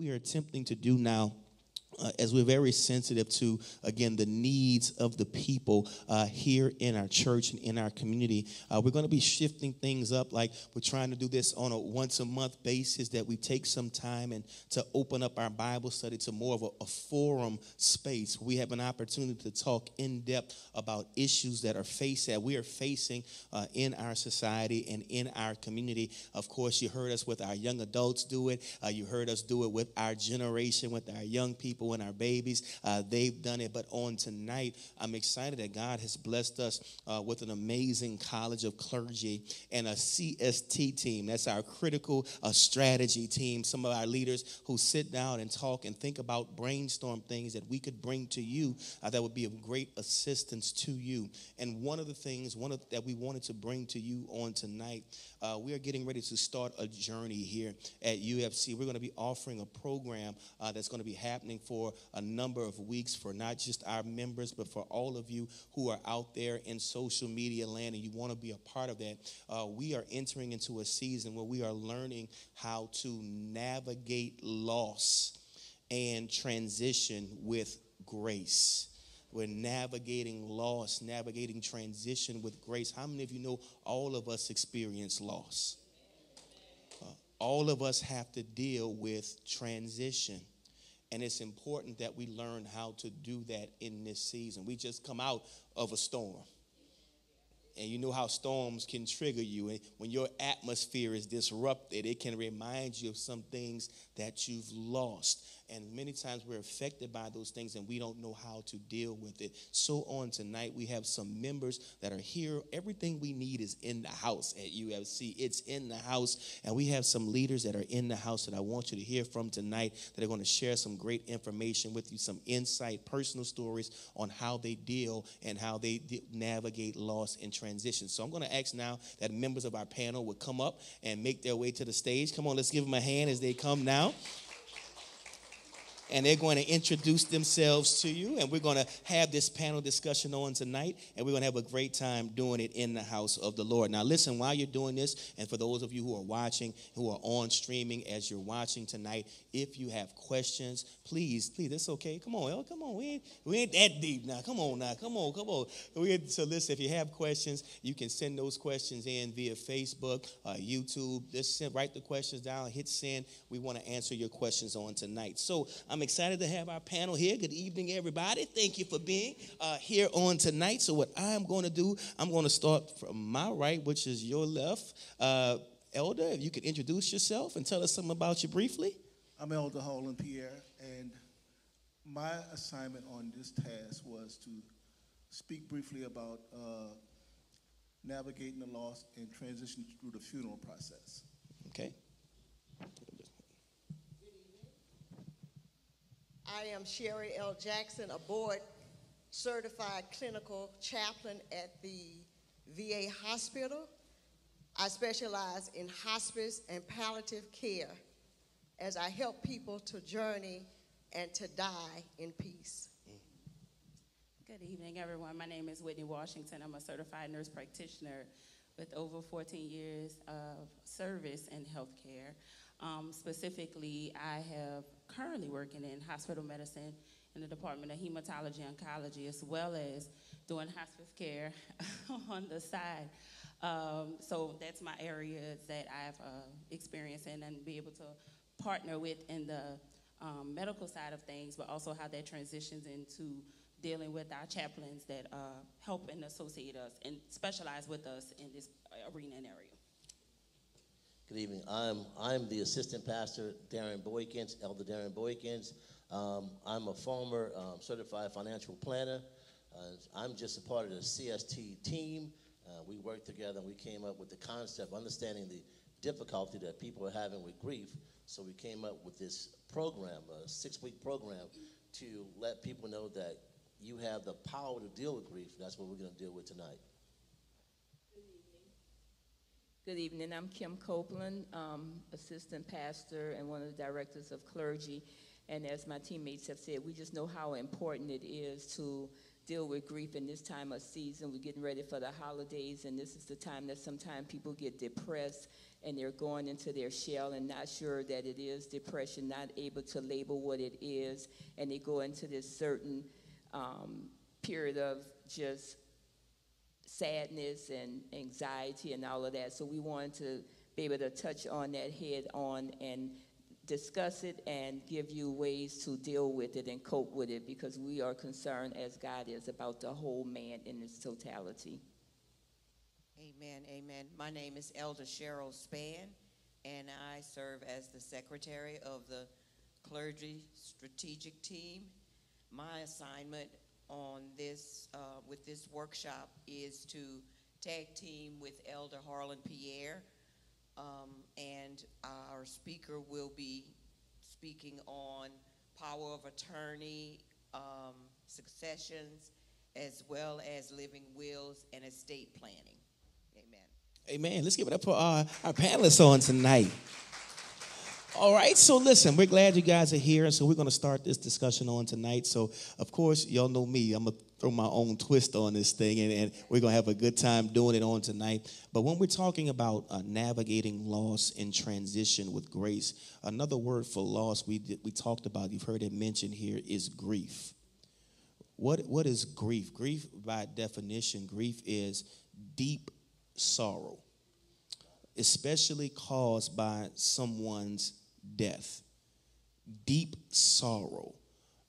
we are attempting to do now, as we're very sensitive to, again, the needs of the people here in our church and in our community, we're going to be shifting things up. Like, we're trying to do this on a once-a-month basis, that we take some time and to open up our Bible study to more of a forum space. We have an opportunity to talk in depth about issues that are faced, that we are facing in our society and in our community. Of course, you heard us with our young adults do it. You heard us do it with our generation, with our young people and our babies. They've done it. But on tonight, I'm excited that God has blessed us with an amazing College of Clergy and a CST team. That's our critical strategy team. Some of our leaders who sit down and talk and think about, brainstorm things that we could bring to you that would be of great assistance to you. And one of the things that we wanted to bring to you on tonight, we are getting ready to start a journey here at UFC. We're going to be offering a program that's going to be happening for a number of weeks, for not just our members, but for all of you who are out there in social media land and you want to be a part of that. We are entering into a season where we are learning how to navigate loss and transition with grace. We're navigating loss, navigating transition with grace. How many of you know all of us experience loss? All of us have to deal with transition. And it's important that we learn how to do that in this season. We just come out of a storm. And you know how storms can trigger you. And when your atmosphere is disrupted, it can remind you of some things that you've lost. And many times we're affected by those things and we don't know how to deal with it. So on tonight, we have some members that are here. Everything we need is in the house at UFC. It's in the house. And we have some leaders that are in the house that I want you to hear from tonight, that are going to share some great information with you, some insight, personal stories on how they deal and how they navigate loss and transition. So I'm going to ask now that members of our panel would come up and make their way to the stage. Come on, let's give them a hand as they come now. And they're going to introduce themselves to you. And we're going to have this panel discussion on tonight. And we're going to have a great time doing it in the house of the Lord. Now, listen, while you're doing this, and for those of you who are watching, who are on streaming as you're watching tonight, if you have questions, please, it's okay. Come on, El, come on. We ain't that deep now. Come on now. Come on. So listen, if you have questions, you can send those questions in via Facebook, YouTube. Just write the questions down, hit send. We want to answer your questions on tonight. So I'm excited to have our panel here. Good evening, everybody. Thank you for being here on tonight. So what I'm going to do, I'm going to start from my right, which is your left. Elder, if you could introduce yourself and tell us something about you briefly. I'm Elder Harlan Pierre, and my assignment on this task was to speak briefly about navigating the loss and transition through the funeral process. Okay. I am Sherry L. Jackson, a board-certified clinical chaplain at the VA hospital. I specialize in hospice and palliative care as I help people to journey and to die in peace. Good evening, everyone. My name is Whitney Washington. I'm a certified nurse practitioner with over 14 years of service in healthcare. Specifically, I have currently working in hospital medicine in the Department of Hematology and Oncology, as well as doing hospice care on the side. So that's my area that I've experienced in, and be able to partner with in the medical side of things, but also how that transitions into dealing with our chaplains that help and associate us and specialize with us in this arena and area. Good evening. I'm the assistant pastor, Darren Boykins, Elder Darren Boykins. I'm a former certified financial planner. I'm just a part of the CST team. We worked together and we came up with the concept, understanding the difficulty that people are having with grief. So we came up with this program, a 6-week program, to let people know that you have the power to deal with grief. That's what we're going to deal with tonight. Good evening. I'm Kim Copeland, assistant pastor and one of the directors of clergy. And as my teammates have said, we just know how important it is to deal with grief in this time of season. We're getting ready for the holidays, and this is the time that sometimes people get depressed and they're going into their shell and not sure that it is depression, not able to label what it is, and they go into this certain period of just sadness and anxiety and all of that. So we wanted to be able to touch on that head on and discuss it and give you ways to deal with it and cope with it, because we are concerned, as God is, about the whole man in its totality. Amen, amen. My name is Elder Cheryl Spann, and I serve as the secretary of the Clergy Strategic Team. My assignment on this, with this workshop, is to tag team with Elder Harlan Pierre, and our speaker will be speaking on power of attorney, successions, as well as living wills and estate planning. Amen. Amen. Let's give it up for our panelists on tonight. All right, so listen, we're glad you guys are here, and so we're going to start this discussion on tonight. So, of course, y'all know me. I'm going to throw my own twist on this thing, and we're going to have a good time doing it on tonight. But when we're talking about navigating loss and transition with grace, another word for loss we talked about, you've heard it mentioned here, is grief. What is grief? Grief, by definition, grief is deep sorrow, especially caused by someone's death. Deep sorrow.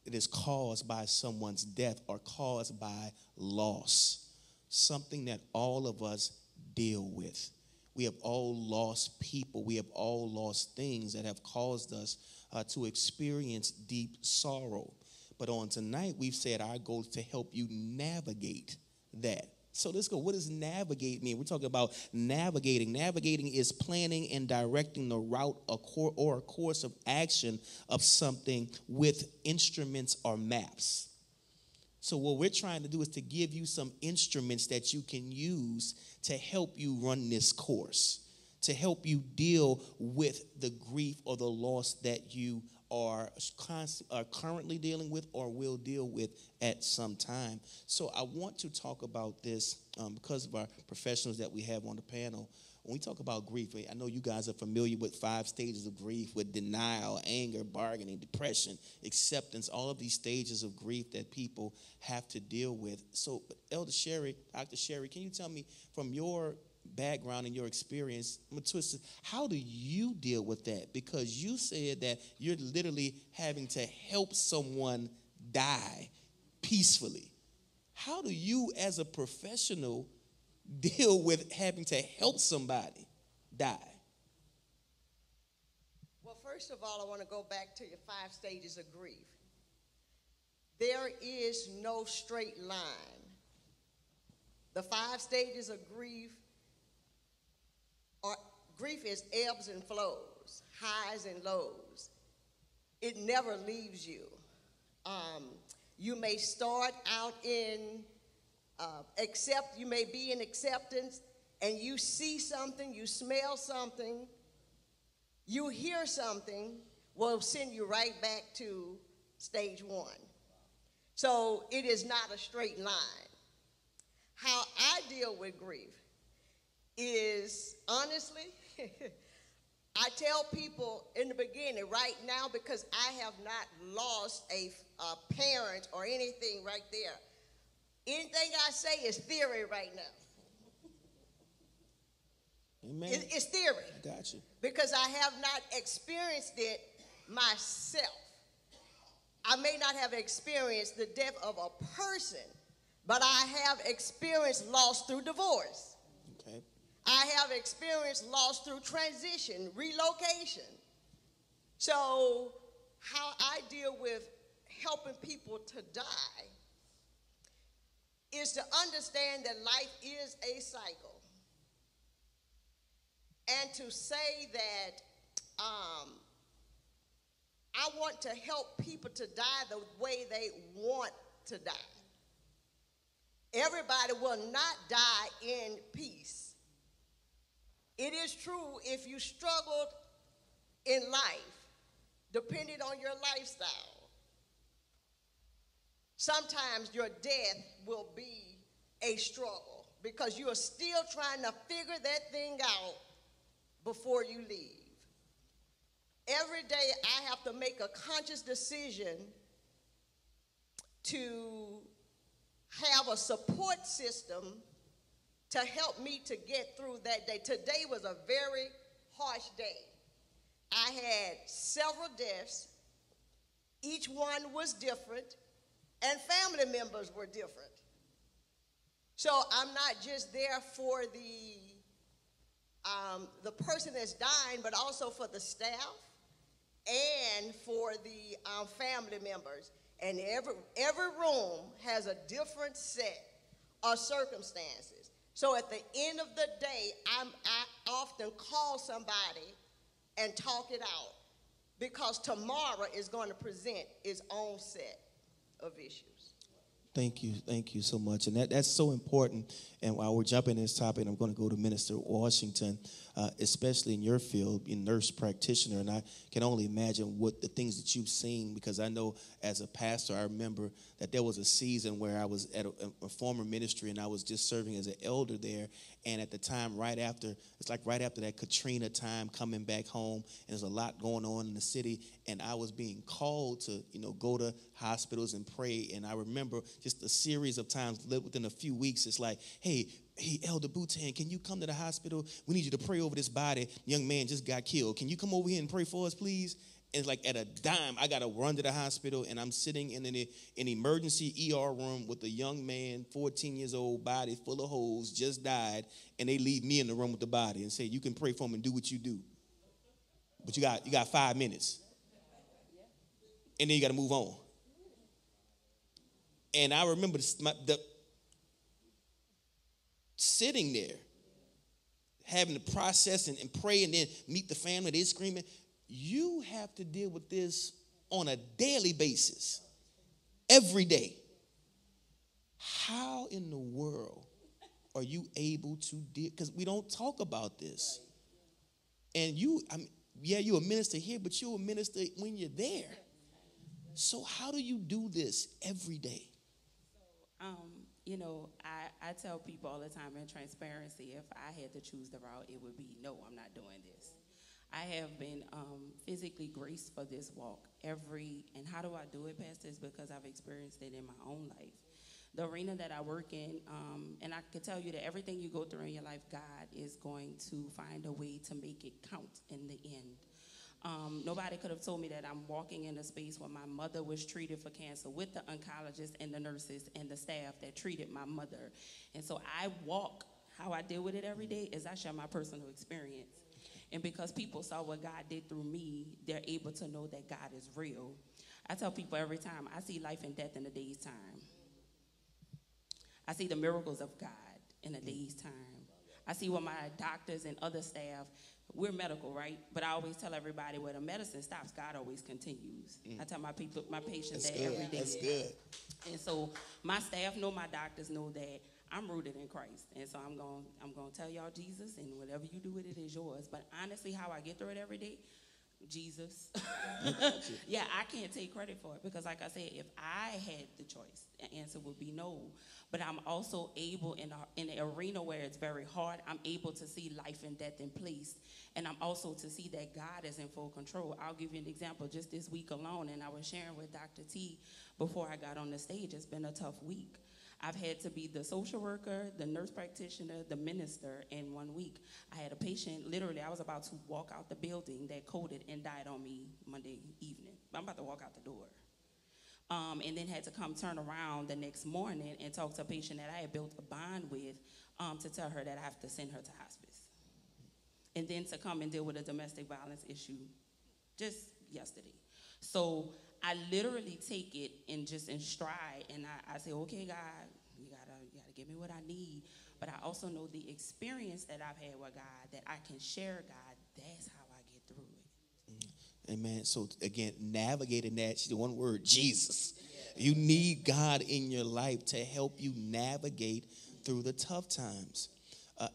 It is caused by someone's death or caused by loss, something that all of us deal with. We have all lost people. We have all lost things that have caused us to experience deep sorrow. But on tonight, we've said our goal is to help you navigate that. So let's go. What does navigate mean? We're talking about navigating. Navigating is planning and directing the route or a course of action of something with instruments or maps. So what we're trying to do is to give you some instruments that you can use to help you run this course, to help you deal with the grief or the loss that you are currently dealing with or will deal with at some time. So I want to talk about this because of our professionals that we have on the panel. When we talk about grief, I know you guys are familiar with 5 stages of grief, with denial, anger, bargaining, depression, acceptance, all of these stages of grief that people have to deal with. So Elder Sherry, Dr. Sherry, can you tell me from your background and your experience, how do you deal with that? Because you said that you're literally having to help someone die peacefully. How do you, as a professional, deal with having to help somebody die? Well, first of all, I want to go back to your 5 stages of grief. There is no straight line. The 5 stages of grief grief is ebbs and flows, highs and lows. It never leaves you. You may start out in you may be in acceptance, and you see something, you smell something, you hear something, will send you right back to stage 1. So it is not a straight line. How I deal with grief is, honestly, I tell people in the beginning, right now, because I have not lost a parent or anything right there, anything I say is theory right now. Amen. It's theory. I got you. Because I have not experienced it myself. I may not have experienced the death of a person, but I have experienced loss through divorce. I have experienced loss through transition, relocation. So how I deal with helping people to die is to understand that life is a cycle. And to say that I want to help people to die the way they want to die. Everybody will not die in peace. It is true, if you struggled in life, depending on your lifestyle, Sometimes your death will be a struggle because you are still trying to figure that thing out before you leave. Every day I have to make a conscious decision to have a support system to help me to get through that day. Today was a very harsh day. I had several deaths. Each one was different, and family members were different. So I'm not just there for the person that's dying, but also for the staff and for the family members. And every room has a different set of circumstances. So at the end of the day, I often call somebody and talk it out, because tomorrow is going to present its own set of issues. Thank you so much. And that's so important. And while we're jumping this topic, I'm going to go to Minister Washington, especially in your field, being nurse practitioner. And I can only imagine what the things that you've seen, because I know as a pastor, I remember that there was a season where I was at a former ministry and I was just serving as an elder there. And at the time, right after, it's like right after that Katrina time, coming back home, and there's a lot going on in the city. And I was being called to, you know, go to hospitals and pray. And I remember just a series of times within a few weeks, it's like, hey, Elder Boutan, can you come to the hospital? We need you to pray over this body. Young man just got killed. Can you come over here and pray for us, please? And it's like at a dime, I got to run to the hospital, and I'm sitting in an emergency ER room with a young man, 14 years old, body full of holes, just died, and they leave me in the room with the body and say, you can pray for him and do what you do, but you got 5 minutes, and then you got to move on. And I remember sitting there, having to process and pray, and then meet the family. They're screaming. You have to deal with this on a daily basis, every day. How in the world are you able to deal? Because we don't talk about this. And you're a minister here, but you're a minister when you're there. So how do you do this every day? I tell people all the time in transparency, if I had to choose the route, it would be, no, I'm not doing this. I have been physically graced for this walk. And how do I do it, Pastor? It's because I've experienced it in my own life. The arena that I work in, and I can tell you that everything you go through in your life, God is going to find a way to make it count in the end. Nobody could have told me that I'm walking in a space where my mother was treated for cancer with the oncologist and the nurses and the staff that treated my mother. And so how I deal with it every day is I share my personal experience. And because people saw what God did through me, they're able to know that God is real. I tell people every time, I see life and death in a day's time. I see the miracles of God in a day's time. I see what my doctors and other staff, we're medical, right? But I always tell everybody, where the medicine stops, God always continues. I tell my patients that every day. That's good. And so my staff know, my doctors know that I'm rooted in Christ. And so I'm gonna tell y'all Jesus, and whatever you do with it is yours. But honestly, how I get through it every day, Jesus. Yeah, I can't take credit for it, because like I said, if I had the choice, the answer would be no. But I'm also able, in an arena where it's very hard, I'm able to see life and death in place. And I'm also to see that God is in full control. I'll give you an example. Just this week alone, and I was sharing with Dr. T before I got on the stage, it's been a tough week. I've had to be the social worker, the nurse practitioner, the minister in 1 week. I had a patient, literally, I was about to walk out the building, that coded and died on me Monday evening. I'm about to walk out the door. And then had to come turn around the next morning and talk to a patient that I had built a bond with, to tell her that I have to send her to hospice. And then to come and deal with a domestic violence issue just yesterday. So I literally take it and just in stride, and I say, okay, God, you gotta give me what I need. But I also know the experience that I've had with God, that I can share God, that's how I get through it. Mm-hmm. Amen. So again, navigating that, the one word, Jesus. Yeah. You need God in your life to help you navigate through the tough times.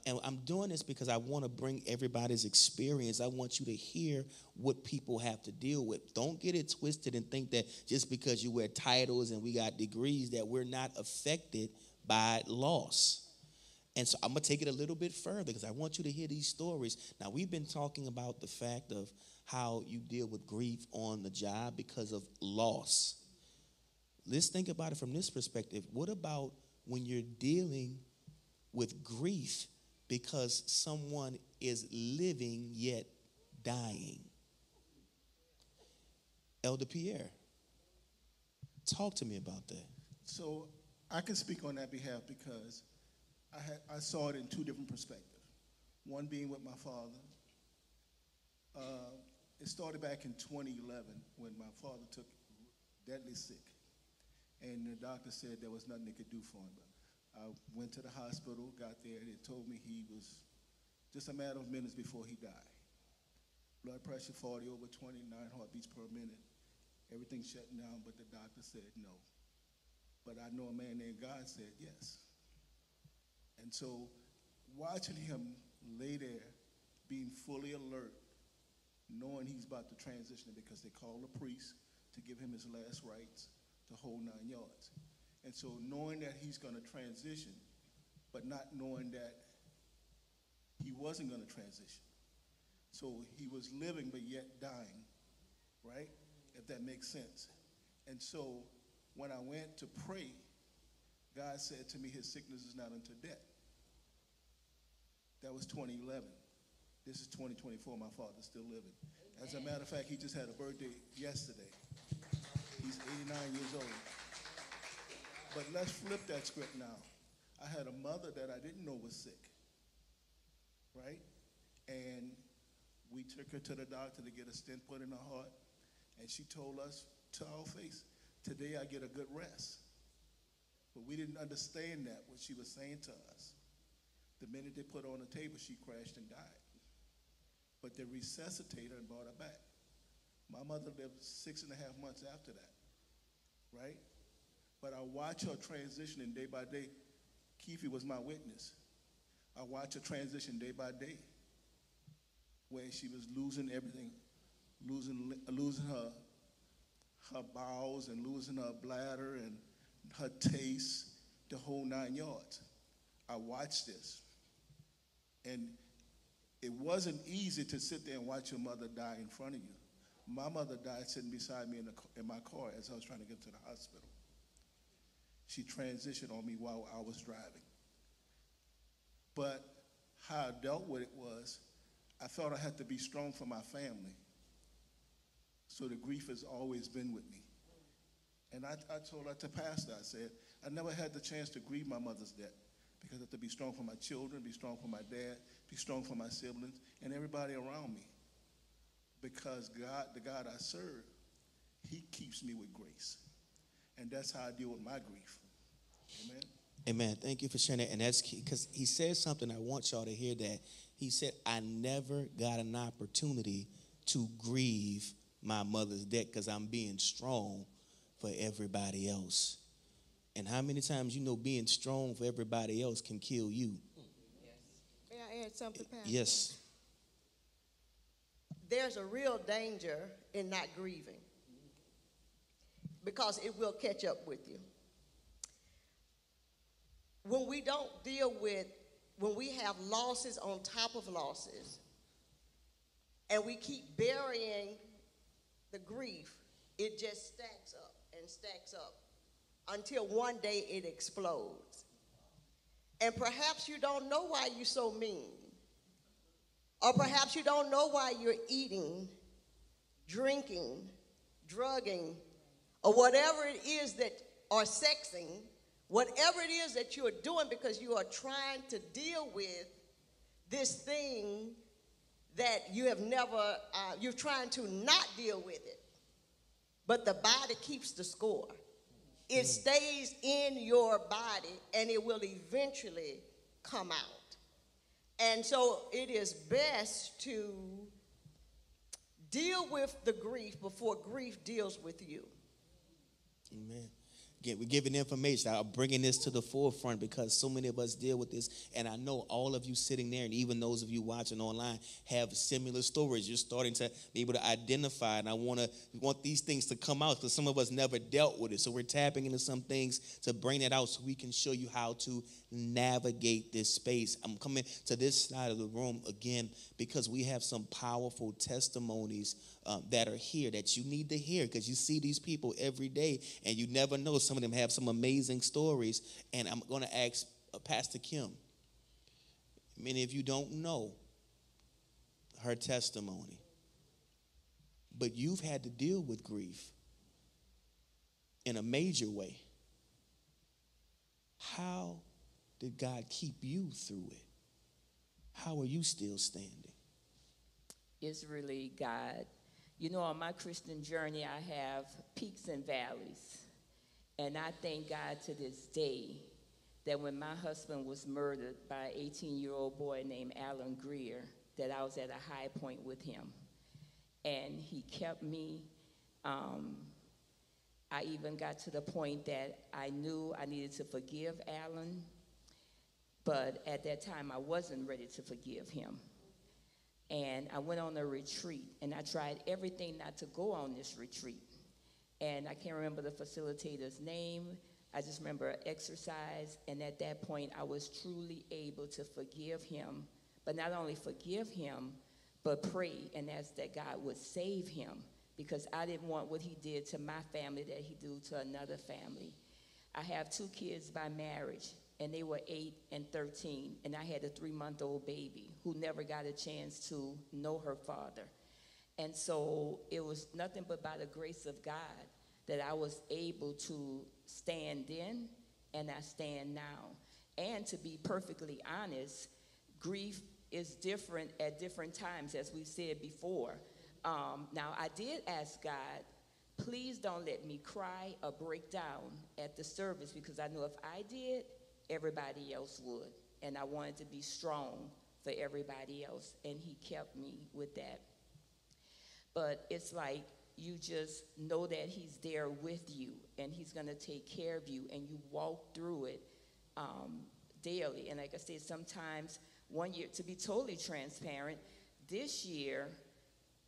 And I'm doing this because I want to bring everybody's experience. I want you to hear what people have to deal with. Don't get it twisted and think that just because you wear titles and we got degrees that we're not affected by loss. And so I'm going to take it a little bit further because I want you to hear these stories. Now, we've been talking about the fact of how you deal with grief on the job because of loss. Let's think about it from this perspective. What about when you're dealing with grief because someone is living yet dying? Elder Pierre, talk to me about that. So I can speak on that behalf because I saw it in two different perspectives. One being with my father. It started back in 2011 when my father took deadly sick. And the doctor said there was nothing they could do for him. I went to the hospital, got there, and they told me he was just a matter of minutes before he died. Blood pressure 40 over 29 heartbeats per minute. Everything shut down, but the doctor said no. But I know a man named God said yes. And so watching him lay there, being fully alert, knowing he's about to transition because they called a priest to give him his last rites, the whole 9 yards. And so knowing that he's going to transition, but not knowing that he wasn't going to transition. So he was living but yet dying, right? If that makes sense. And so when I went to pray, God said to me, his sickness is not unto death. That was 2011. This is 2024, my father's still living. As a matter of fact, he just had a birthday yesterday. He's 89 years old. But let's flip that script now. I had a mother that I didn't know was sick, right? And we took her to the doctor to get a stent put in her heart, and she told us to our face, today I get a good rest. But we didn't understand that, what she was saying to us. The minute they put her on the table, she crashed and died. But they resuscitated her and brought her back. My mother lived 6.5 months after that, right? But I watch her transitioning day by day. Keefe was my witness. I watch her transition day by day, where she was losing everything, losing her bowels and losing her bladder and her taste, the whole 9 yards. I watched this. And it wasn't easy to sit there and watch your mother die in front of you. My mother died sitting beside me in my car as I was trying to get to the hospital. She transitioned on me while I was driving. But how I dealt with it was, I felt I had to be strong for my family. So the grief has always been with me. And I told her to pastor, I said, I never had the chance to grieve my mother's death because I have to be strong for my children, be strong for my dad, be strong for my siblings, and everybody around me. Because God, the God I serve, he keeps me with grace. And that's how I deal with my grief. Amen. Amen. Thank you for sharing that. And that's key, because he said something I want y'all to hear that. He said, I never got an opportunity to grieve my mother's death because I'm being strong for everybody else. And how many times you know being strong for everybody else can kill you? Yes. May I add something, Pastor? Yes. There's a real danger in not grieving, because it will catch up with you. When we don't deal with, when we have losses on top of losses, and we keep burying the grief, it just stacks up and stacks up until one day it explodes. And perhaps you don't know why you're so mean, or perhaps you don't know why you're eating, drinking, drugging, or whatever it is that, or sexing, whatever it is that you are doing because you are trying to deal with this thing that you have never, you're trying to not deal with it. But the body keeps the score. It stays in your body and it will eventually come out. And so it is best to deal with the grief before grief deals with you. Amen. giving information, I'm bringing this to the forefront because so many of us deal with this. And I know all of you sitting there and even those of you watching online have similar stories. You're starting to be able to identify, and we want these things to come out because some of us never dealt with it. So we're tapping into some things to bring that out so we can show you how to navigate this space. I'm coming to this side of the room again because we have some powerful testimonies that are here that you need to hear, because you see these people every day and you never know. Some of them have some amazing stories, and I'm going to ask Pastor Kim. Many of you don't know her testimony, but you've had to deal with grief in a major way. How did God keep you through it? How are you still standing? It's really God. You know, on my Christian journey, I have peaks and valleys. And I thank God to this day that when my husband was murdered by an 18-year-old boy named Alan Greer, that I was at a high point with him. And he kept me. I even got to the point that I knew I needed to forgive Alan, but at that time I wasn't ready to forgive him. And I went on a retreat, and I tried everything not to go on this retreat. And I can't remember the facilitator's name. I just remember an exercise, and at that point I was truly able to forgive him, but not only forgive him, but pray and ask that God would save him, because I didn't want what he did to my family that he do to another family. I have two kids by marriage, and they were 8 and 13, and I had a 3-month-old baby who never got a chance to know her father. And so it was nothing but by the grace of God that I was able to stand then, and I stand now. And to be perfectly honest, grief is different at different times, as we said before. Now, I did ask God, please don't let me cry or break down at the service, because I knew if I did, everybody else would. And I wanted to be strong for everybody else, and he kept me with that. But it's like you just know that he's there with you, and he's going to take care of you, and you walk through it daily. And like I said, sometimes one year, to be totally transparent, this year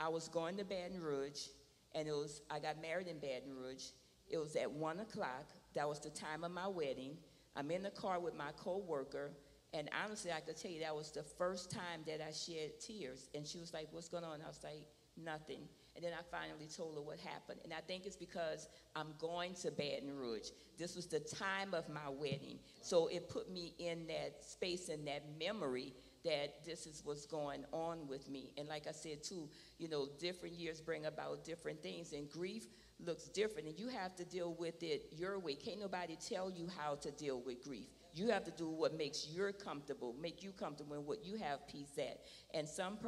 I was going to Baton Rouge, and I got married in Baton Rouge. It was at 1 o'clock. That was the time of my wedding. I'm in the car with my co-worker, and honestly, I could tell you that was the first time that I shed tears. And she was like, what's going on? And I was like, nothing. And then I finally told her what happened. And I think it's because I'm going to Baton Rouge. This was the time of my wedding. So it put me in that space and that memory that this is what's going on with me. And like I said, too, you know, different years bring about different things, and grief looks different, and you have to deal with it your way. Can't nobody tell you how to deal with grief. You have to do what makes you comfortable, and what you have peace at. And some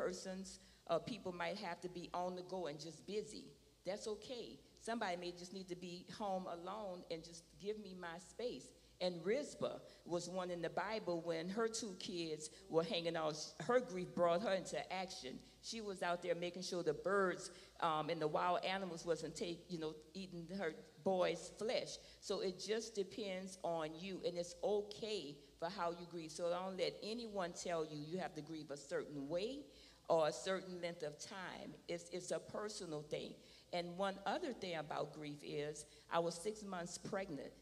people might have to be on the go and just busy. That's okay. Somebody may just need to be home alone and just give me my space. And Rizpah was one in the Bible. When her two kids were hanging out, her grief brought her into action. She was out there making sure the birds and the wild animals wasn't eating her boy's flesh. So it just depends on you, and it's okay for how you grieve. So don't let anyone tell you you have to grieve a certain way or a certain length of time. It's a personal thing. And one other thing about grief is I was 6 months pregnant,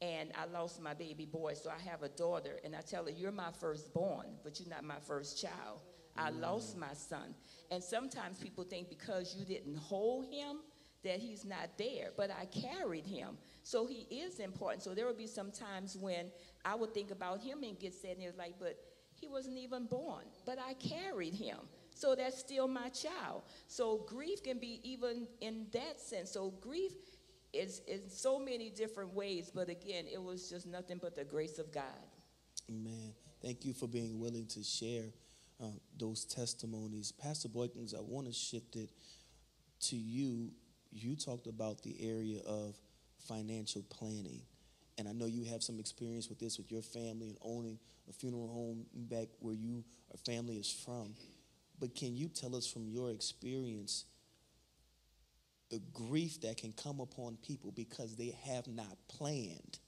and I lost my baby boy, so I have a daughter, and I tell her, you're my firstborn, but you're not my first child. I lost my son. And sometimes people think because you didn't hold him that he's not there, but I carried him. So he is important. So there would be some times when I would think about him and get sad, and it was like, but he wasn't even born, but I carried him. So that's still my child. So grief can be even in that sense. So grief is in so many different ways, but again, it was just nothing but the grace of God. Amen. Thank you for being willing to share those testimonies. Pastor Boykins, I want to shift it to you. You talked about the area of financial planning, and I know you have some experience with this with your family and owning a funeral home back where your family is from. But can you tell us from your experience the grief that can come upon people because they have not planned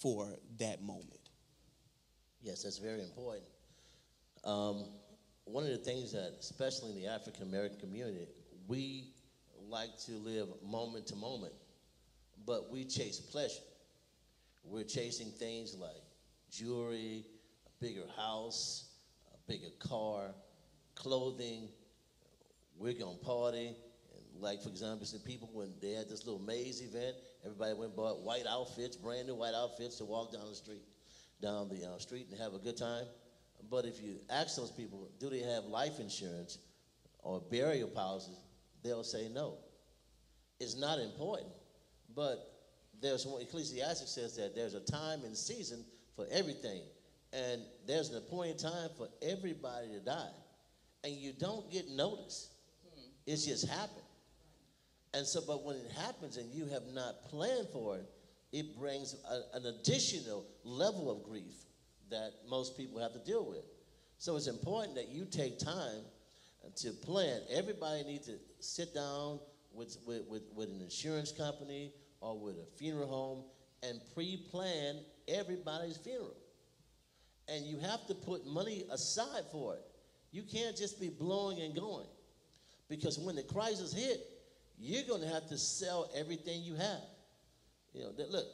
for that moment. Yes, that's very important. One of the things that, especially in the African-American community, we like to live moment to moment, but we chase pleasure. We're chasing things like jewelry, a bigger house, a bigger car, clothing. We're gonna party. And like, for example, some people, when they had this little maze event, everybody went and bought white outfits, brand new white outfits, to walk down the street, and have a good time. But if you ask those people, do they have life insurance or burial policies, they'll say no. It's not important, but there's one, Ecclesiastes says that there's a time and season for everything, and there's an appointed time for everybody to die, and you don't get notice. It's just happened. And so, but when it happens and you have not planned for it, it brings an additional level of grief that most people have to deal with. So it's important that you take time to plan. Everybody needs to sit down with an insurance company or with a funeral home and pre-plan everybody's funeral. And you have to put money aside for it. You can't just be blowing and going, because when the crisis hit, you're gonna have to sell everything you have. You know, look,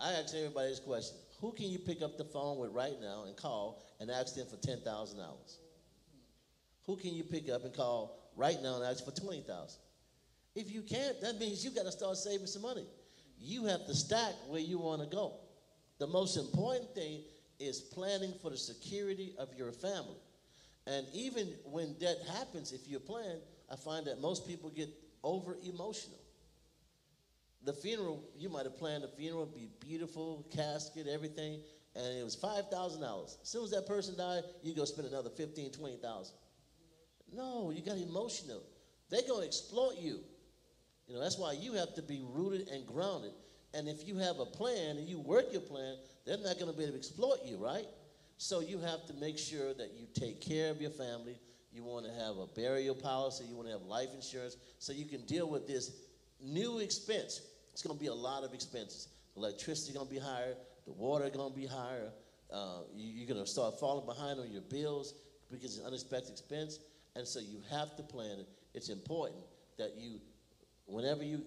I ask everybody this question: who can you pick up the phone with right now and call and ask them for $10,000? Who can you pick up and call right now and ask for $20,000? If you can't, that means you gotta start saving some money. You have to stack where you wanna go. The most important thing is planning for the security of your family. And even when that happens, if you plan, I find that most people get over emotional. The funeral, you might have planned the funeral, it'd be beautiful, casket, everything, and it was $5,000. As soon as that person died, you go spend another $15,000, $20,000. No, you got emotional. They're gonna exploit you. You know, that's why you have to be rooted and grounded. And if you have a plan and you work your plan, they're not gonna be able to exploit you, right? So you have to make sure that you take care of your family. You wanna have a burial policy, you wanna have life insurance, so you can deal with this new expense. It's gonna be a lot of expenses. Electricity gonna be higher, the water gonna be higher, you're gonna start falling behind on your bills because it's an unexpected expense, and so you have to plan it. It's important that you, whenever you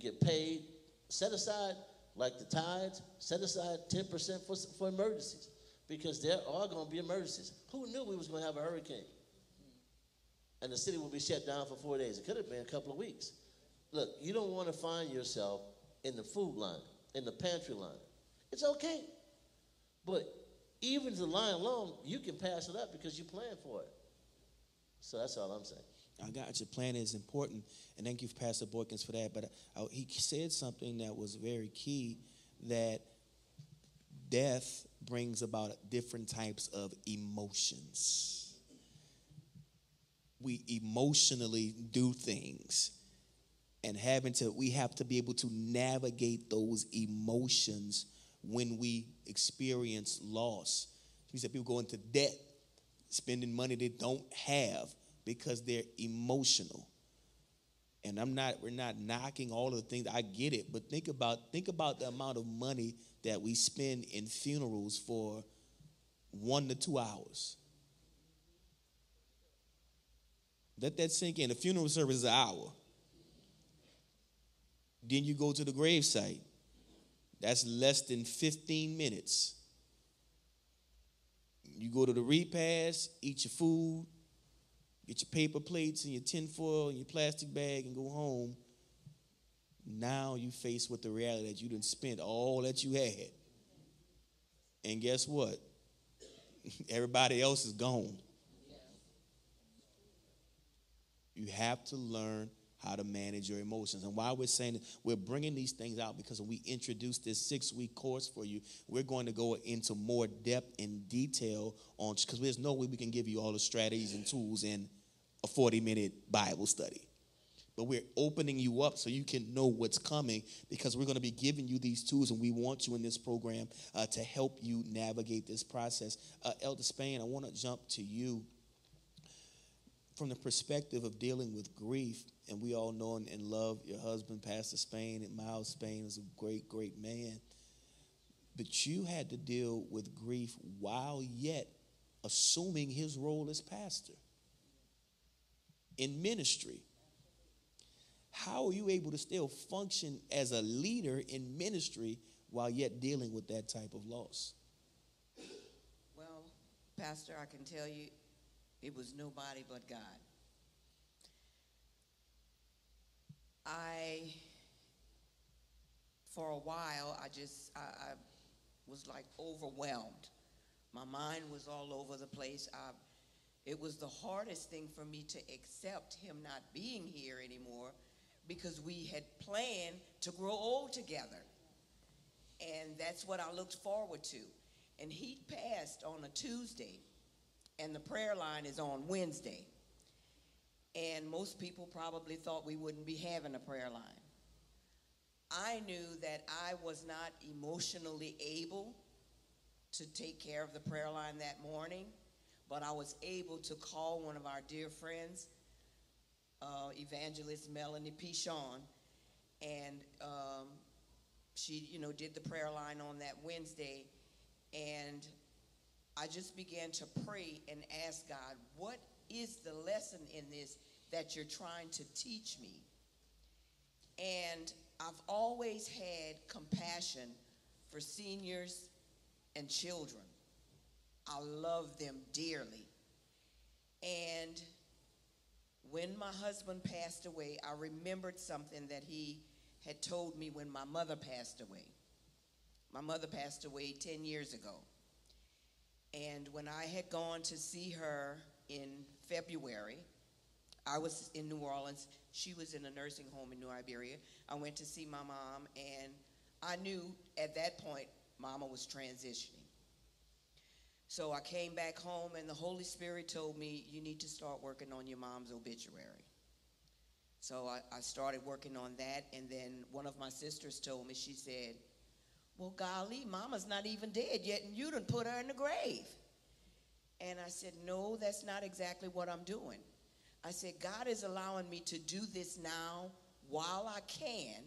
get paid, set aside, like the tithes, set aside 10% for emergencies, because there are gonna be emergencies. Who knew we was gonna have a hurricane? And the city will be shut down for 4 days. It could have been a couple of weeks. Look, you don't wanna find yourself in the food line, in the pantry line. It's okay, but even the line alone, you can pass it up because you plan for it. So that's all I'm saying. I got you. Plan is important, and thank you, Pastor Boykins, for that. But he said something that was very key, that death brings about different types of emotions. We emotionally do things, and we have to be able to navigate those emotions when we experience loss. He said people go into debt, spending money they don't have, because they're emotional. And we're not knocking all of the things, I get it, but think about the amount of money that we spend in funerals for 1 to 2 hours. Let that sink in. The funeral service is an hour. Then you go to the gravesite. That's less than 15 minutes. You go to the repast, eat your food, get your paper plates and your tinfoil and your plastic bag and go home. Now you face with the reality that you didn't spend all that you had. And guess what? Everybody else is gone. You have to learn how to manage your emotions. And why we're saying that, we're bringing these things out because when we introduced this 6-week course for you, we're going to go into more depth and detail on, because there's no way we can give you all the strategies and tools in a 40-minute Bible study. But we're opening you up so you can know what's coming, because we're going to be giving you these tools, and we want you in this program to help you navigate this process. Elder Spann, I want to jump to you. from the perspective of dealing with grief, and we all know and love your husband, Pastor Spann, and Miles Spann is a great, great man. But you had to deal with grief while yet assuming his role as pastor in ministry. How are you able to still function as a leader in ministry while yet dealing with that type of loss? Well, Pastor, I can tell you it was nobody but God. For a while, I was like overwhelmed. My mind was all over the place. It was the hardest thing for me to accept him not being here anymore, because we had planned to grow old together. And that's what I looked forward to. And he passed on a Tuesday, and the prayer line is on Wednesday. And most people probably thought we wouldn't be having a prayer line. I knew that I was not emotionally able to take care of the prayer line that morning, but I was able to call one of our dear friends, evangelist Melanie Pichon, and she, you know, did the prayer line on that Wednesday, and I just began to pray and ask God, what is the lesson in this that you're trying to teach me? And I've always had compassion for seniors and children. I love them dearly. And when my husband passed away, I remembered something that he had told me when my mother passed away. My mother passed away 10 years ago. And when I had gone to see her in February, I was in New Orleans. She was in a nursing home in New Iberia. I went to see my mom, and I knew at that point, Mama was transitioning. So I came back home, and the Holy Spirit told me, you need to start working on your mom's obituary. So I started working on that, and then one of my sisters told me, she said, well, golly, Mama's not even dead yet, and you done put her in the grave. And I said, no, that's not exactly what I'm doing. I said, God is allowing me to do this now while I can,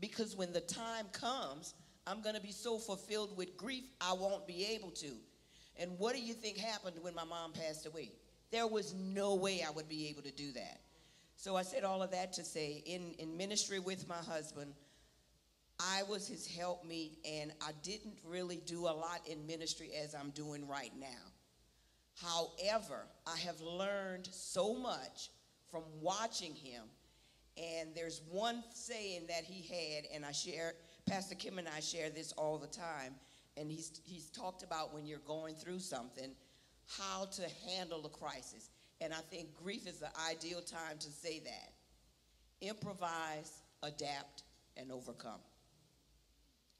because when the time comes, I'm going to be so fulfilled with grief, I won't be able to. And what do you think happened when my mom passed away? There was no way I would be able to do that. So I said all of that to say, in ministry with my husband, I was his helpmeet, and I didn't really do a lot in ministry as I'm doing right now. However, I have learned so much from watching him. And there's one saying that he had, and I share, Pastor Kim and I share this all the time, and he's talked about when you're going through something, how to handle a crisis. And I think grief is the ideal time to say that. Improvise, adapt, and overcome.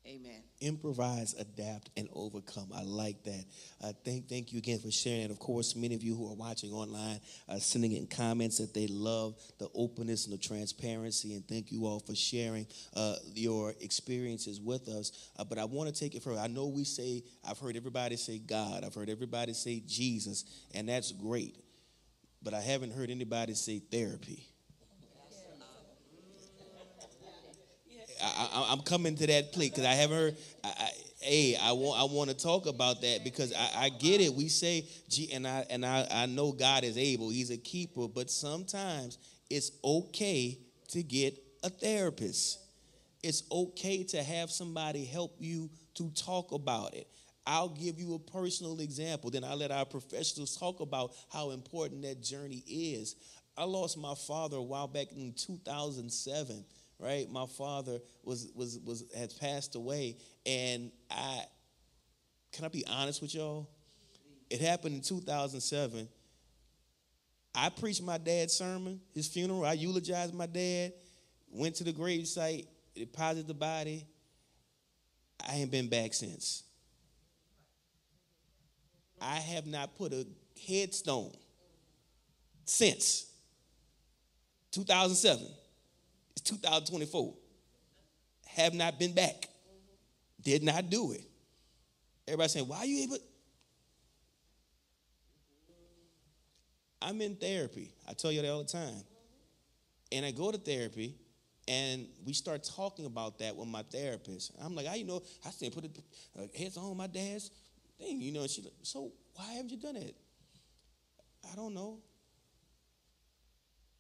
Amen. Improvise, adapt, and overcome. I like that. Thank you again for sharing. And, of course, many of you who are watching online are sending in comments that they love the openness and the transparency, and thank you all for sharing your experiences with us. But I want to take it further. I know we say, I've heard everybody say God. I've heard everybody say Jesus, and that's great. But I haven't heard anybody say therapy. I'm coming to that plate because I haven't heard. I want to talk about that because I get it. We say, gee, and I know God is able. He's a keeper, but sometimes it's okay to get a therapist. It's okay to have somebody help you to talk about it. I'll give you a personal example. Then I'll let our professionals talk about how important that journey is. I lost my father a while back in 2007. Right, my father had passed away, and can I be honest with y'all? It happened in 2007. I preached my dad's sermon, his funeral. I eulogized my dad, went to the gravesite, deposited the body. I ain't been back since. I have not put a headstone since 2007. 2024. Have not been back. Did not do it. Everybody saying, why are you able? I'm in therapy. I tell you that all the time. And I go to therapy, and we start talking about that with my therapist. I'm like, I said, put a heads on my dad's thing, And she's like, so why haven't you done it? I don't know.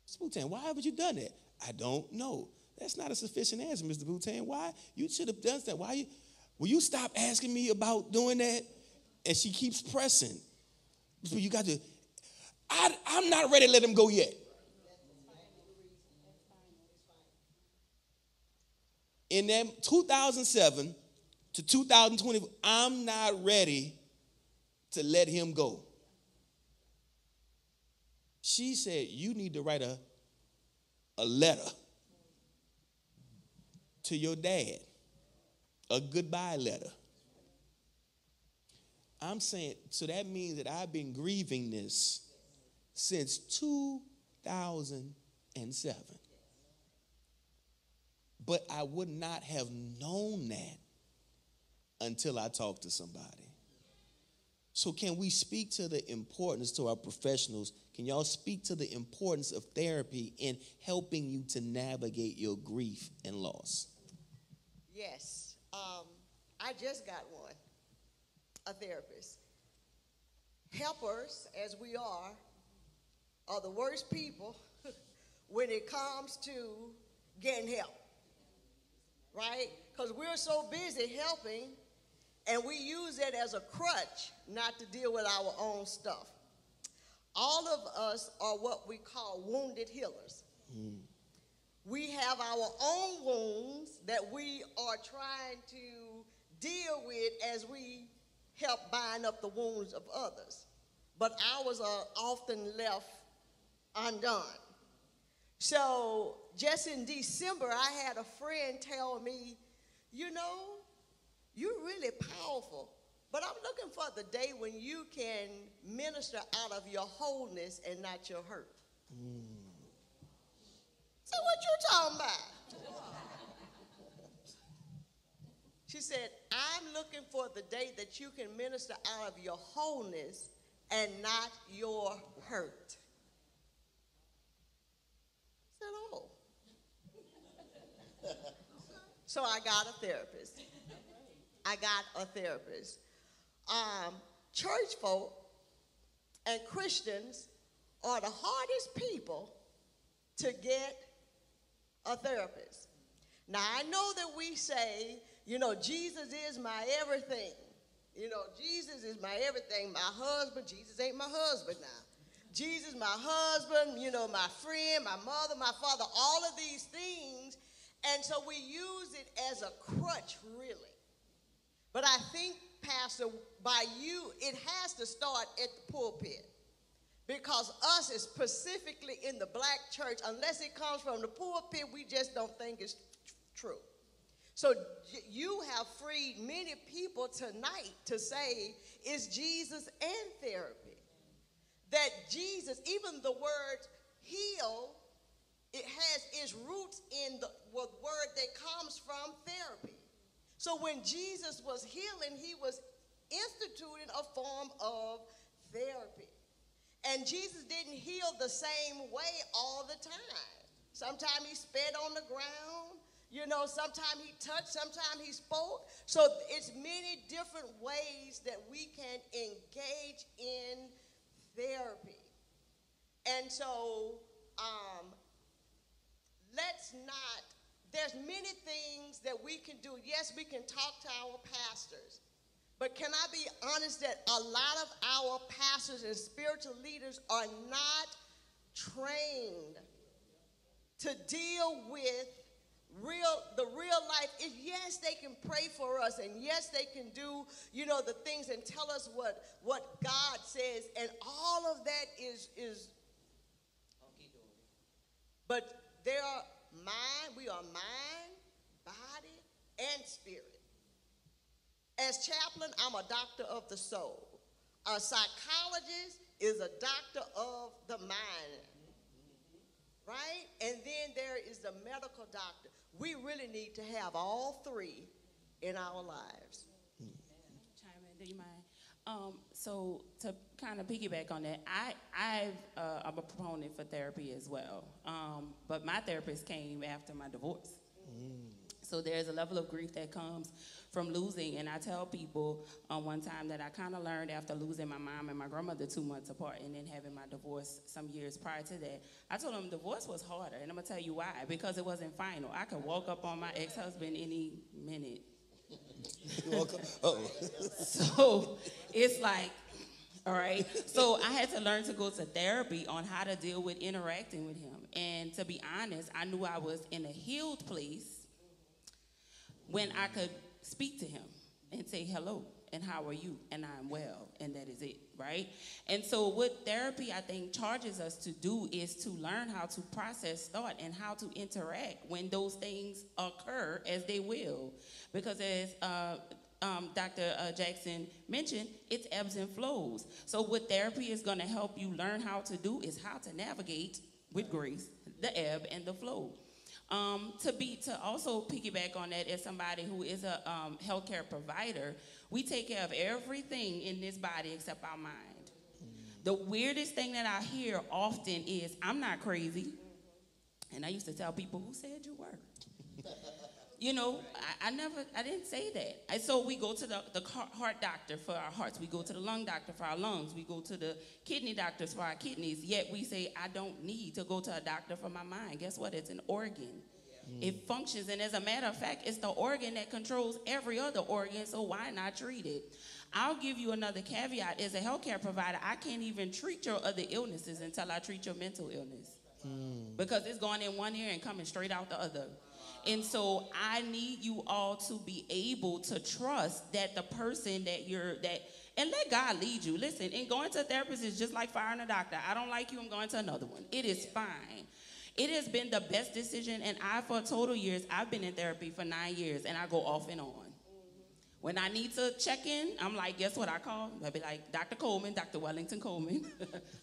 Mr. Boutan, why haven't you done it? I don't know. That's not a sufficient answer, Mr. Boutan. Why? You should have done that. Why? Will you stop asking me about doing that? And she keeps pressing. So you got to, I'm not ready to let him go yet. In that 2007 to 2020, I'm not ready to let him go. She said, you need to write a letter to your dad, a goodbye letter. I'm saying, so that means that I've been grieving this since 2007. But I would not have known that until I talked to somebody. So can we speak to the importance to our professionals? Can y'all speak to the importance of therapy in helping you to navigate your grief and loss? Yes. I just got one, a therapist. Helpers, as we are the worst people when it comes to getting help. Right? Because we're so busy helping, and we use it as a crutch not to deal with our own stuff. All of us are what we call wounded healers. Mm. We have our own wounds that we are trying to deal with as we help bind up the wounds of others. But ours are often left undone. So just in December, I had a friend tell me, you're really powerful, but I'm looking for the day when you can minister out of your wholeness and not your hurt. Mm. So what you talking about? She said, I'm looking for the day that you can minister out of your wholeness and not your hurt. I said, oh. So I got a therapist. Church folk and Christians are the hardest people to get a therapist. Now, I know that we say, Jesus is my everything. Jesus is my everything. My husband, Jesus ain't my husband now. Jesus, my husband, my friend, my mother, my father, all of these things. And so we use it as a crutch, really. But I think, Pastor, by you, it has to start at the pulpit. Because us is specifically in the black church, unless it comes from the pulpit, we just don't think it's true. So you have freed many people tonight to say it's Jesus and therapy. That Jesus, even the word heal, it has its roots in the word that comes from therapy. So when Jesus was healing, he was instituting a form of therapy. And Jesus didn't heal the same way all the time. Sometimes he spit on the ground, sometimes he touched, sometimes he spoke. So it's many different ways that we can engage in therapy. And so there's many things that we can do. Yes, we can talk to our pastors, but can I be honest that a lot of our pastors and spiritual leaders are not trained to deal with the real life. Yes, they can pray for us, and yes, they can do, the things and tell us what God says, and all of that is okay. But there are we are mind, body, and spirit. As chaplain, I'm a doctor of the soul. A psychologist is a doctor of the mind. Right? And then there is the medical doctor. We really need to have all three in our lives. Chime in, do you mind? So to kind of piggyback on that, I'm a proponent for therapy as well. But my therapist came after my divorce. Mm. So there's a level of grief that comes from losing, and I tell people one time that I kind of learned after losing my mom and my grandmother 2 months apart and then having my divorce some years prior to that. I told them divorce was harder, and I'm gonna tell you why, because it wasn't final. I could walk up on my ex-husband any minute. Uh-oh. So it's like, all right, so I had to learn to go to therapy on how to deal with interacting with him. And to be honest, I knew I was in a healed place when I could speak to him and say hello and how are you and I'm well and that is it, right? And so what therapy I think charges us to do is to learn how to process thought and how to interact when those things occur, as they will, because as Dr. Jackson mentioned, it's ebbs and flows. So what therapy is gonna help you learn how to do is how to navigate with grace the ebb and the flow. To also piggyback on that, as somebody who is a healthcare provider, we take care of everything in this body except our mind. Mm-hmm. The weirdest thing that I hear often is, I'm not crazy. And I used to tell people, who said you were? You know, I didn't say that. And so we go to the heart doctor for our hearts. We go to the lung doctor for our lungs. We go to the kidney doctors for our kidneys. Yet we say, I don't need to go to a doctor for my mind. Guess what? It's an organ. Yeah. Mm. It functions. And as a matter of fact, it's the organ that controls every other organ. So why not treat it? I'll give you another caveat. As a healthcare provider, I can't even treat your other illnesses until I treat your mental illness. Mm. Because it's going in one ear and coming straight out the other. And so I need you all to be able to trust that the person that you're, and let God lead you. Listen, and going to a therapist is just like firing a doctor. I don't like you, I'm going to another one. It is fine. It has been the best decision, and for a total years, I've been in therapy for 9 years, and I go off and on. When I need to check in, I'm like, guess what I call? I'll be like, Dr. Coleman, Dr. Wellington Coleman.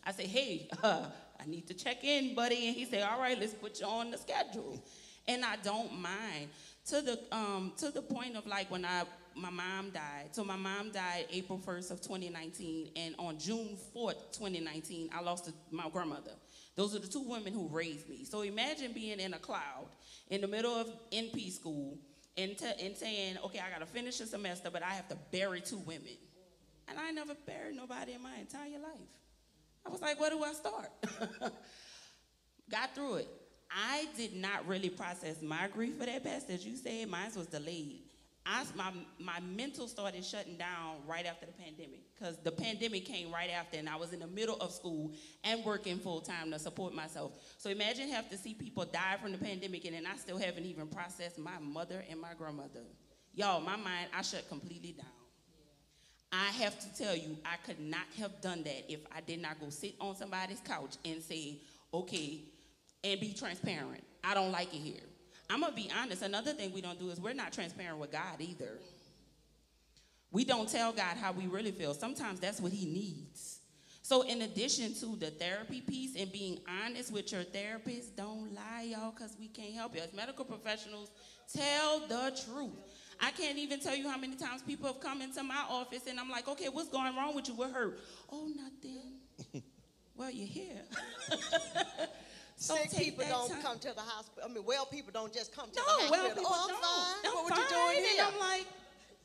I say, hey, I need to check in, buddy. And he say, all right, let's put you on the schedule. And I don't mind, to the point of like when my mom died. So my mom died April 1st of 2019, and on June 4th, 2019, I lost my grandmother. Those are the two women who raised me. So imagine being in a cloud in the middle of NP school and saying, okay, I gotta finish the semester, but I have to bury two women. And I never buried nobody in my entire life. I was like, where do I start? Got through it. I did not really process my grief for that past. As you said, mine was delayed. My mental started shutting down right after the pandemic, because the pandemic came right after, and I was in the middle of school and working full-time to support myself. So imagine having to see people die from the pandemic, and then I still haven't even processed my mother and my grandmother. Y'all, my mind, I shut completely down. I have to tell you, I could not have done that if I did not go sit on somebody's couch and say, okay, and be transparent. I don't like it here. I'm gonna be honest, another thing we don't do is we're not transparent with God either. We don't tell God how we really feel. Sometimes that's what he needs. So in addition to the therapy piece and being honest with your therapist, don't lie, y'all, because we can't help you. As medical professionals, tell the truth. I can't even tell you how many times people have come into my office and I'm like, okay, what's going wrong with you? We're hurt. Oh, nothing. Well, you're here. Sick people don't come to the hospital. I mean, well people don't just come to the hospital. No, well people don't. What were you doing here? And I'm like,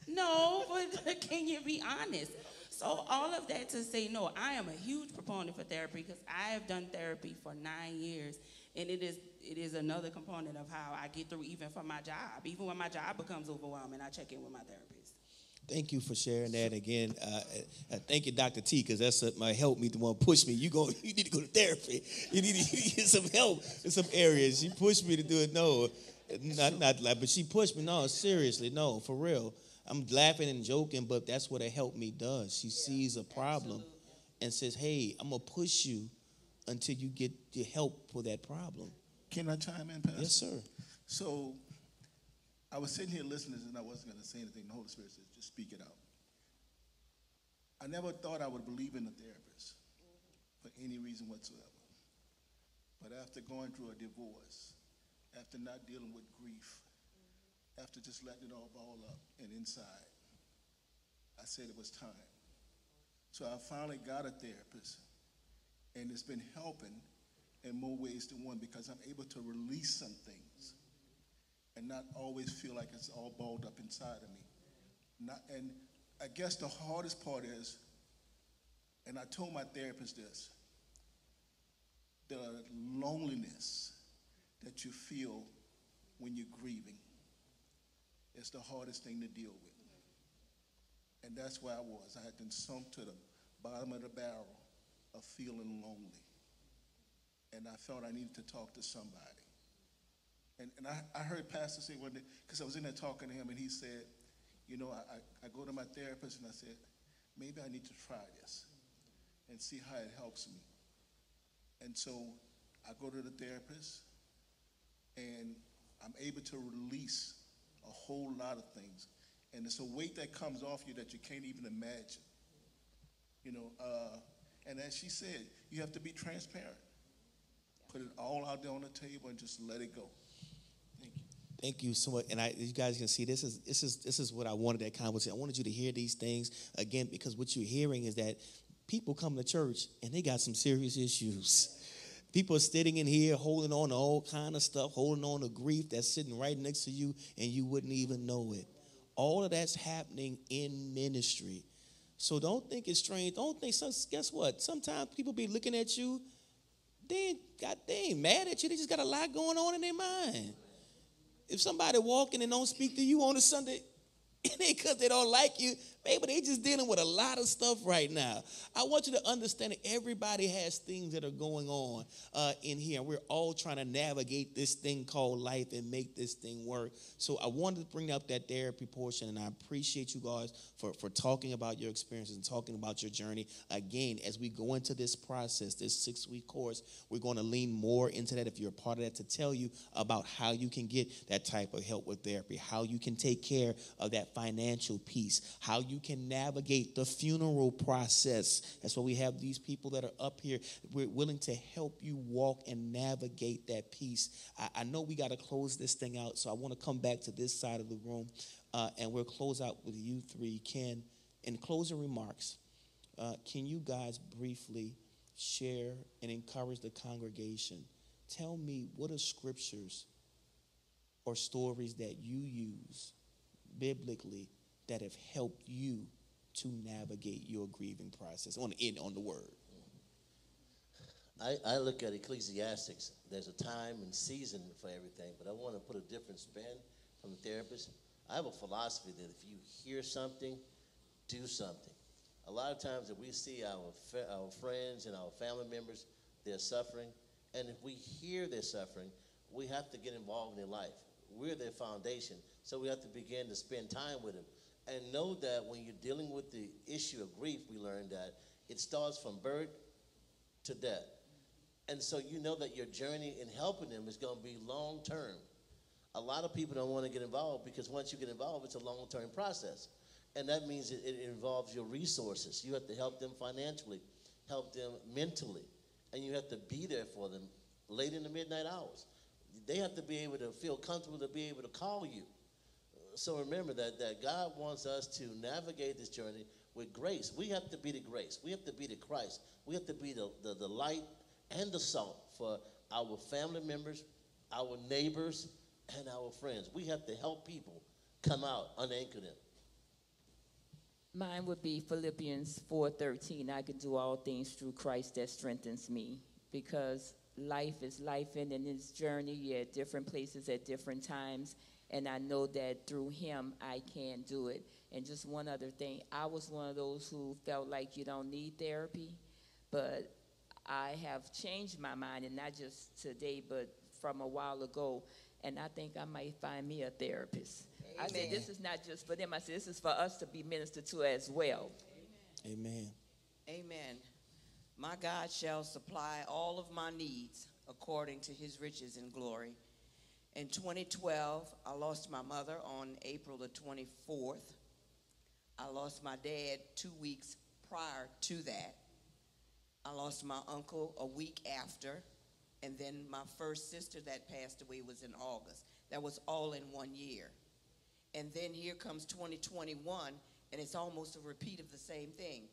no, but can you be honest? So all of that to say, no, I am a huge proponent for therapy, because I have done therapy for 9 years, and it is another component of how I get through even for my job. Even when my job becomes overwhelming, I check in with my therapist. Thank you for sharing that again. Thank you, Dr. T, because that's my help me, the one push me. You need to go to therapy. You need to get some help in some areas. She pushed me to do it. No, not like, but she pushed me. No, seriously, no, for real. I'm laughing and joking, but that's what a help me does. She sees a problem and says, hey, I'm going to push you until you get the help for that problem. Can I chime in, Pastor? Yes, sir. So I was sitting here listening, and I wasn't going to say anything. The Holy Spirit says, just speak it out. I never thought I would believe in a therapist for any reason whatsoever. But after going through a divorce, after not dealing with grief, after just letting it all ball up and inside, I said it was time. So I finally got a therapist, and it's been helping in more ways than one because I'm able to release some things and not always feel like it's all balled up inside of me. And I guess the hardest part is, and I told my therapist this, the loneliness that you feel when you're grieving is the hardest thing to deal with. And that's where I was. I had been sunk to the bottom of the barrel of feeling lonely. And I felt I needed to talk to somebody. And I heard Pastor say one day, because I was in there talking to him, and he said, you know, I go to my therapist and I said, maybe I need to try this and see how it helps me. And so I go to the therapist, and I'm able to release a whole lot of things. And it's a weight that comes off you that you can't even imagine. You know, and as she said, you have to be transparent. Put it all out there on the table and just let it go. Thank you. Thank you so much. And you guys can see this is what I wanted that conversation. I wanted you to hear these things again, because what you're hearing is that people come to church and they got some serious issues. People are sitting in here holding on to all kind of stuff, holding on to grief that's sitting right next to you and you wouldn't even know it. All of that's happening in ministry. So don't think it's strange. Don't think, guess what? Sometimes people be looking at you, they ain't mad at you. They just got a lot going on in their mind. If somebody walking and don't speak to you on a Sunday, it ain't because they don't like you. Maybe they just dealing with a lot of stuff right now. I want you to understand that everybody has things that are going on in here. And we're all trying to navigate this thing called life and make this thing work. So I wanted to bring up that therapy portion, and I appreciate you guys for talking about your experiences and talking about your journey. Again, as we go into this process, this 6-week course, we're going to lean more into that if you're a part of that, to tell you about how you can get that type of help with therapy, how you can take care of that financial piece, how you can navigate the funeral process. That's why we have these people that are up here. We're willing to help you walk and navigate that piece. I know we got to close this thing out, so I want to come back to this side of the room, and we'll close out with you three. Ken, in closing remarks, can you guys briefly share and encourage the congregation? Tell me, what are scriptures or stories that you use biblically that have helped you to navigate your grieving process? I want to end on the word. I look at Ecclesiastes. There's a time and season for everything, but I want to put a different spin from the therapist. I have a philosophy that if you hear something, do something. A lot of times that we see our friends and our family members, they're suffering, and if we hear they're suffering, we have to get involved in their life. We're their foundation, so we have to begin to spend time with them. And know that when you're dealing with the issue of grief, we learned that it starts from birth to death. And so you know that your journey in helping them is going to be long-term. A lot of people don't want to get involved because once you get involved, it's a long-term process. And that means it involves your resources. You have to help them financially, help them mentally, and you have to be there for them late in the midnight hours. They have to be able to feel comfortable to be able to call you. So remember that God wants us to navigate this journey with grace. We have to be the grace. We have to be the Christ. We have to be the light and the salt for our family members, our neighbors, and our friends. We have to help people come out, unanchor them. Mine would be Philippians 4:13. I can do all things through Christ that strengthens me, because life is life, and in this journey, you're at different places at different times. And I know that through him, I can do it. And just one other thing, I was one of those who felt like you don't need therapy, but I have changed my mind, and not just today, but from a while ago. And I think I might find me a therapist. Amen. I said, this is not just for them. I said, this is for us to be ministered to as well. Amen. Amen. Amen. My God shall supply all of my needs according to his riches and glory. In 2012, I lost my mother on April the 24th. I lost my dad 2 weeks prior to that. I lost my uncle a week after, and then my first sister that passed away was in August. That was all in 1 year. And then here comes 2021, and it's almost a repeat of the same thing.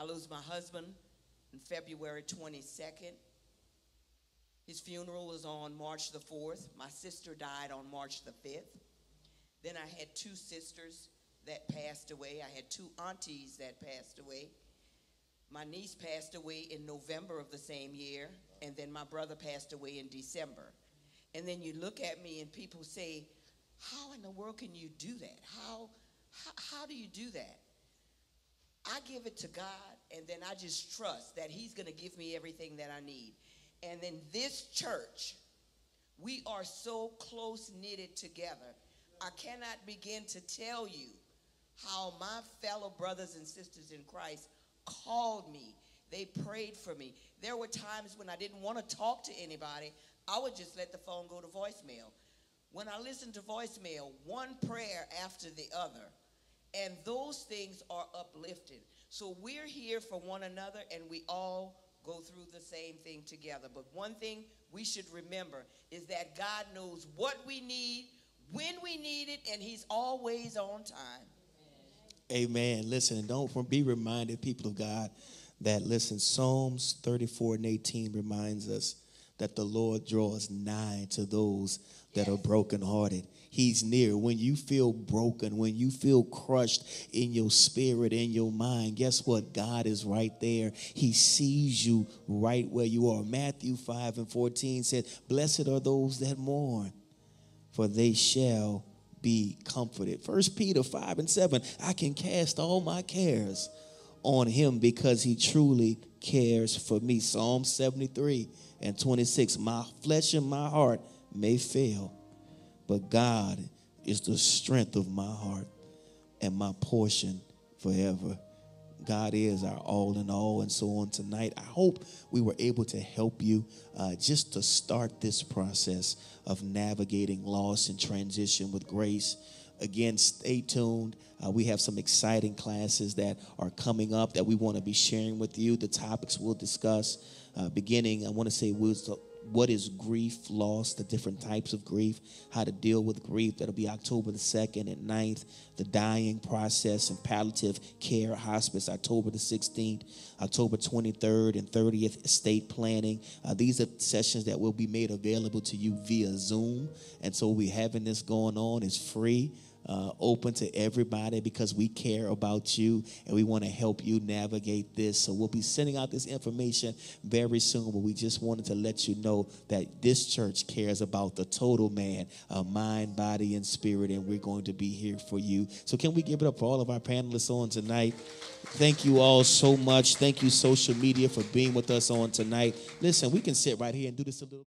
I lose my husband on February 22nd. His funeral was on March the 4th. My sister died on March the 5th. Then I had two sisters that passed away. I had two aunties that passed away. My niece passed away in November of the same year, and then my brother passed away in December. And then you look at me and people say, how in the world can you do that? How do you do that? I give it to God, and then I just trust that he's gonna give me everything that I need. And then this church, we are so close-knitted together. I cannot begin to tell you how my fellow brothers and sisters in Christ called me. They prayed for me. There were times when I didn't want to talk to anybody. I would just let the phone go to voicemail. When I listened to voicemail, one prayer after the other, and those things are uplifted. So we're here for one another, and we all go through the same thing together. But one thing we should remember is that God knows what we need, when we need it, and he's always on time. Amen. Listen, and don't be reminded, people of God, that, listen, Psalms 34:18 reminds us that the Lord draws nigh to those that are brokenhearted. He's near. When you feel broken, when you feel crushed in your spirit, in your mind, guess what? God is right there. He sees you right where you are. Matthew 5:14 said, blessed are those that mourn, for they shall be comforted. 1 Peter 5:7, I can cast all my cares on him because he truly cares for me. Psalm 73:26, my flesh and my heart may fail, but God is the strength of my heart and my portion forever. God is our all in all, and so on tonight. I hope we were able to help you just to start this process of navigating loss and transition with grace. Again, stay tuned. We have some exciting classes that are coming up that we want to be sharing with you. The topics we'll discuss beginning, I want to say, what is grief, loss, the different types of grief, how to deal with grief. That'll be October the 2nd and 9th, the dying process and palliative care hospice, October the 16th, October 23rd and 30th, estate planning. These are sessions that will be made available to you via Zoom. And so we're having this going on. It's free. Open to everybody because we care about you and we want to help you navigate this. So we'll be sending out this information very soon, but we just wanted to let you know that this church cares about the total man, mind, body, and spirit, and we're going to be here for you. So can we give it up for all of our panelists on tonight? Thank you all so much. Thank you, social media, for being with us on tonight. Listen, we can sit right here and do this a little bit.